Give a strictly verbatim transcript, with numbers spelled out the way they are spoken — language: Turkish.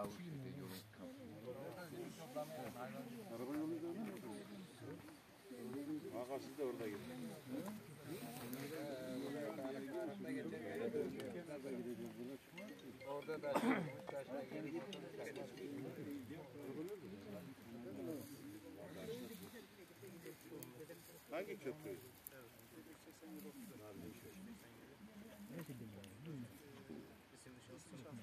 Arkasız da orada gidiyor. Orada da hangi köprü? Ne